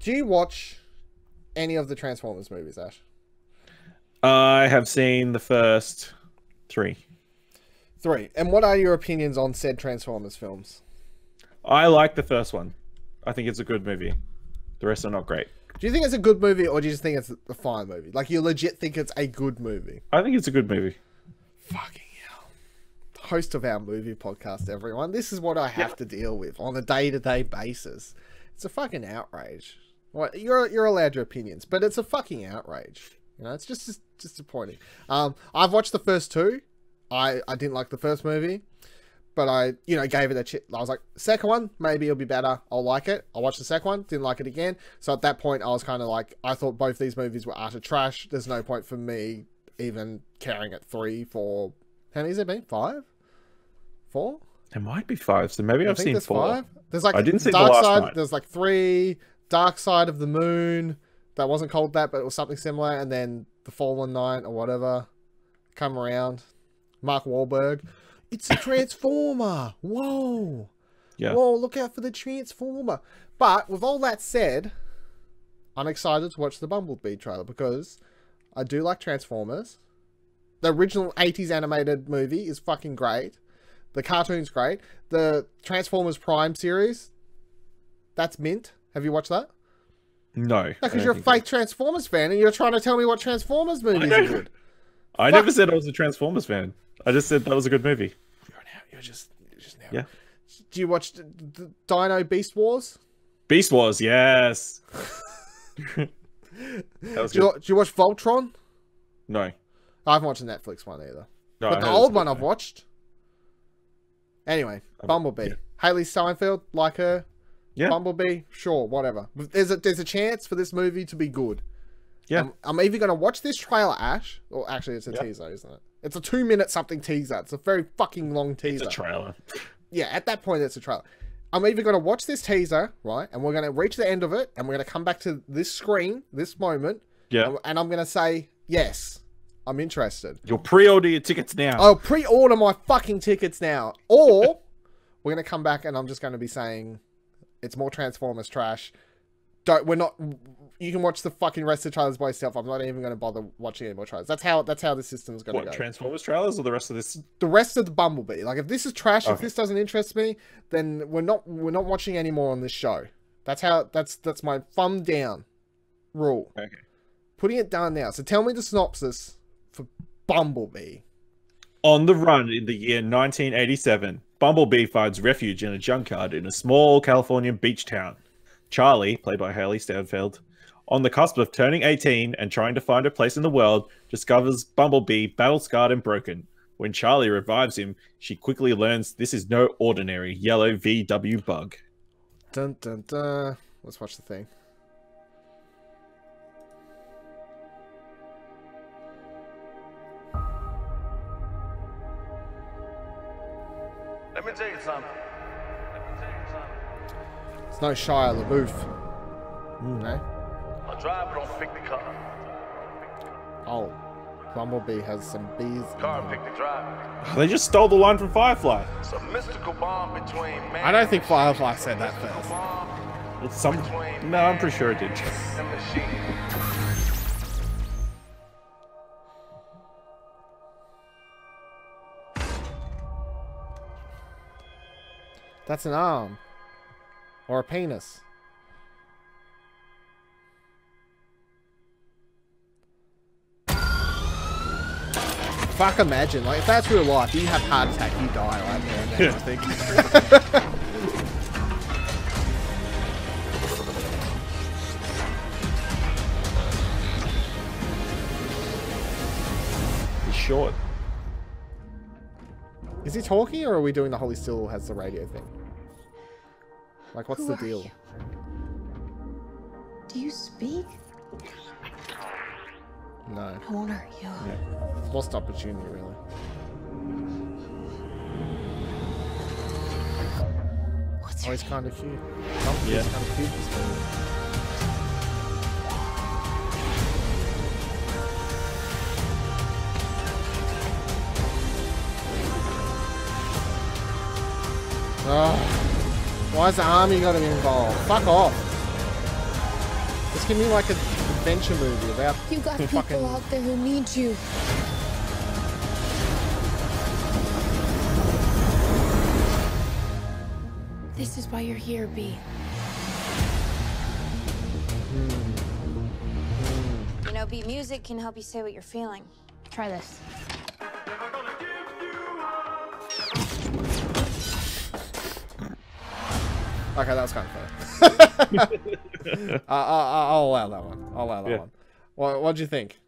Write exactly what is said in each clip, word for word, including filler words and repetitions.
do you watch any of the Transformers movies, Ash? I have seen the first three. Three. And what are your opinions on said Transformers films? I like the first one. I think it's a good movie. The rest are not great. Do you think it's a good movie, or do you just think it's a fine movie? Like, you legit think it's a good movie? I think it's a good movie. Fucking hell. Host of our movie podcast, everyone. This is what I have yeah. to deal with on a day-to-day basis. It's a fucking outrage. Well, you're, you're allowed your opinions, but it's a fucking outrage. You know, it's just, just disappointing. Um, I've watched the first two. I, I didn't like the first movie, but I, you know, gave it a chip. I was like, second one, maybe it'll be better. I'll like it. I watched the second one, didn't like it again. So at that point, I was kind of like, I thought both these movies were utter trash. There's no point for me even caring at three, four. How many has it been? Five? Four? It might be five. So maybe I I've seen there's four. Five. There's like I didn't see Dark the last Side. Night. There's like three. Dark Side of the Moon. That wasn't called that, but it was something similar. And then The Fallen Knight or whatever. Come around. Mark Wahlberg. It's a Transformer. Whoa. Yeah. Whoa, look out for the Transformer. But with all that said, I'm excited to watch the Bumblebee trailer because I do like Transformers. The original eighties animated movie is fucking great. The cartoon's great. The Transformers Prime series, that's mint. Have you watched that? No. Because no, you're a fake Transformers fan and you're trying to tell me what Transformers movies are good. I Fuck. never said I was a Transformers fan. I just said that was a good movie. You're an out. You're just, you're just an out. Yeah. Do you watch the, the Dino Beast Wars? Beast Wars, yes. That was do, good. You, do you watch Voltron? No. I haven't watched the Netflix one either. No, but I the old one I've watched. Anyway, um, Bumblebee. Yeah. Hailee Steinfeld, like her. Yeah. Bumblebee, sure, whatever. There's a, there's a chance for this movie to be good. Yeah. I'm, I'm either going to watch this trailer, Ash, or actually it's a yeah. teaser, isn't it? It's a two minute something teaser. It's a very fucking long teaser. It's a trailer. Yeah, at that point it's a trailer. I'm either going to watch this teaser, right, and we're going to reach the end of it, and we're going to come back to this screen, this moment, yeah, and, and I'm going to say, yes, I'm interested. You'll pre-order your tickets now. I'll pre-order my fucking tickets now. Or we're going to come back and I'm just going to be saying, it's more Transformers trash. Don't, we're not, you can watch the fucking rest of the trailers by yourself. I'm not even going to bother watching any more trailers. That's how, that's how the system's going to go. What, Transformers trailers or the rest of this? The rest of the Bumblebee. Like, if this is trash, okay. if this doesn't interest me, then we're not, we're not watching any more on this show. That's how, that's, that's my thumb down rule. Okay. Putting it down now. So tell me the synopsis for Bumblebee. On the run in the year nineteen eighty-seven, Bumblebee finds refuge in a junkyard in a small Californian beach town. Charlie, played by Hailee Steinfeld, on the cusp of turning eighteen and trying to find a place in the world, discovers Bumblebee battle-scarred and broken. When Charlie revives him, she quickly learns this is no ordinary yellow V W bug. Dun dun dun. Let's watch the thing. Let me tell you something. It's no Shia LaBeouf. Mm, no. I drive, but don't pick the car. Oh, Bumblebee has some bees. Car picked the driver. They just stole the line from Firefly. It's a mystical bomb between man. I don't think Firefly said that first. Well, some. No, I'm pretty sure it did. That's an arm. Or a penis. Fuck, imagine. Like, if that's real life, you have heart attack, you die right there and then, I think. He's short. Is he talking, or are we doing the Holy Still has the radio thing? Like, what's Who the deal? You? Do you speak? No. Who are you? Yeah. Lost opportunity, really. What's oh, he's kind of cute. Oh, yeah. He's kind of cute. Oh. Why's the army got him involved? Fuck off. Just give me like an adventure movie about you got people fucking... out there who need you. This is why you're here, B. You know, B, music can help you say what you're feeling. Try this. Okay, that was kind of funny. uh, I'll, I'll allow that one. I'll allow that yeah. one. What, what'd you think?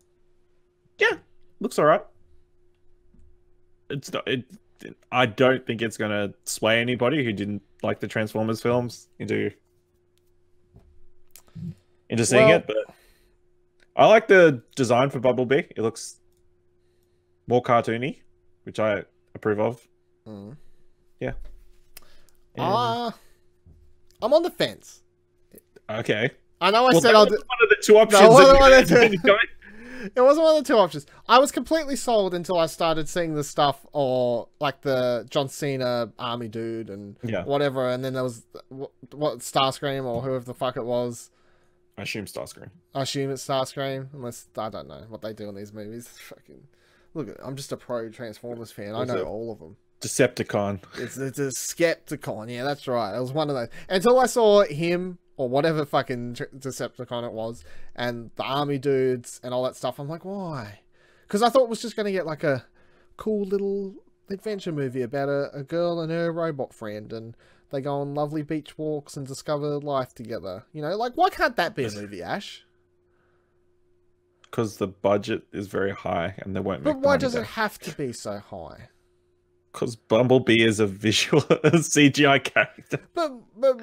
Yeah, looks all right. It's not, it, it, I don't think it's going to sway anybody who didn't like the Transformers films into into seeing well, it. But I like the design for Bumblebee. It looks more cartoony, which I approve of. Mm. Yeah. Ah. I'm on the fence. Okay. I know I well, said I'll do one of the two options. No, wasn't one of the two... It wasn't one of the two options. I was completely sold until I started seeing the stuff or like the John Cena army dude and yeah. whatever. And then there was what, what Starscream or whoever the fuck it was. I assume Starscream. I assume it's Starscream. Unless I don't know what they do in these movies. Fucking look, I'm just a pro Transformers fan. What's I know it? all of them. Decepticon. It's, it's a Skepticon. Yeah, that's right. It was one of those. Until I saw him or whatever fucking Decepticon it was and the army dudes and all that stuff, I'm like, why? Because I thought it was just going to get like a cool little adventure movie about a, a girl and her robot friend and they go on lovely beach walks and discover life together. You know, like, why can't that be a movie, Ash? Because the budget is very high and they won't make But why does it have to be so high? Because Bumblebee is a visual C G I character. But, but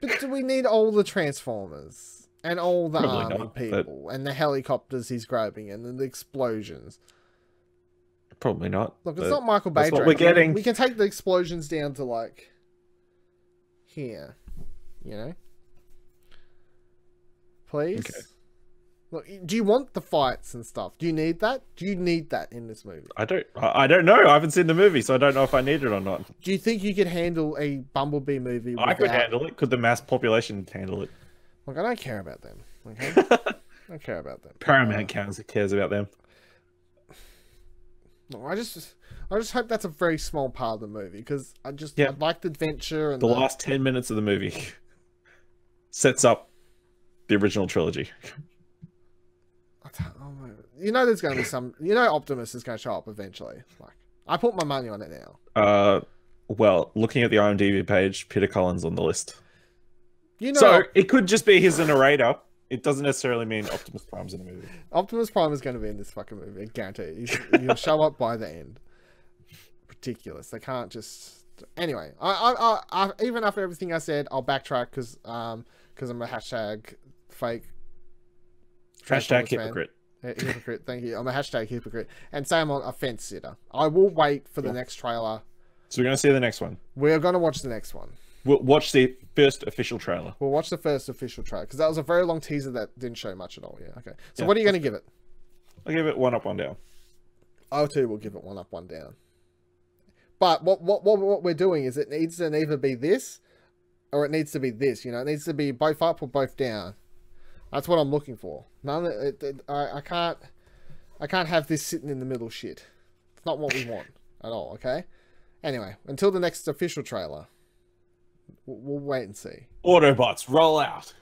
but do we need all the Transformers and all the Probably army not, people but... and the helicopters he's grabbing and then the explosions? Probably not. Look, it's not Michael Bay. That's what we're getting. We can take the explosions down to like here, you know. Please. Okay. Look, do you want the fights and stuff? Do you need that? Do you need that in this movie? I don't. I don't know. I haven't seen the movie, so I don't know if I need it or not. Do you think you could handle a Bumblebee movie? I without... could handle it. Could the mass population handle it? Look, I don't care about them. Okay, I don't care about them. Paramount uh, cares about them. No, I just, I just hope that's a very small part of the movie because I just yeah. I like the adventure and the, the last ten minutes of the movie sets up the original trilogy. I don't, oh my, you know there's going to be some... You know Optimus is going to show up eventually. Like, I put my money on it now. Uh, well, looking at the IMDb page, Peter Cullen's on the list. You know, so, it could just be he's a narrator. It doesn't necessarily mean Optimus Prime's in the movie. Optimus Prime is going to be in this fucking movie. I guarantee you. He'll show up by the end. Ridiculous. They can't just... Anyway, I, I, I, I even after everything I said, I'll backtrack because um, because I'm a hashtag fake... Hashtag hypocrite. Fan. Hypocrite, thank you. I'm a hashtag hypocrite. And say I'm a fence sitter. I will wait for the yeah. next trailer. So we're going to see the next one. We're going to watch the next one. We'll watch the first official trailer. We'll watch the first official trailer. Because that was a very long teaser that didn't show much at all. Yeah, okay. So yeah. what are you going to give it? I'll give it one up, one down. I too will give it one up, one down. But what, what, what, what we're doing is it needs to either be this or it needs to be this. You know, it needs to be both up or both down. That's what I'm looking for. None of it, it, I, I can't, I can't have this sitting in the middle shit. It's not what we want at all. Okay. Anyway, until the next official trailer, we'll, we'll wait and see. Autobots, roll out.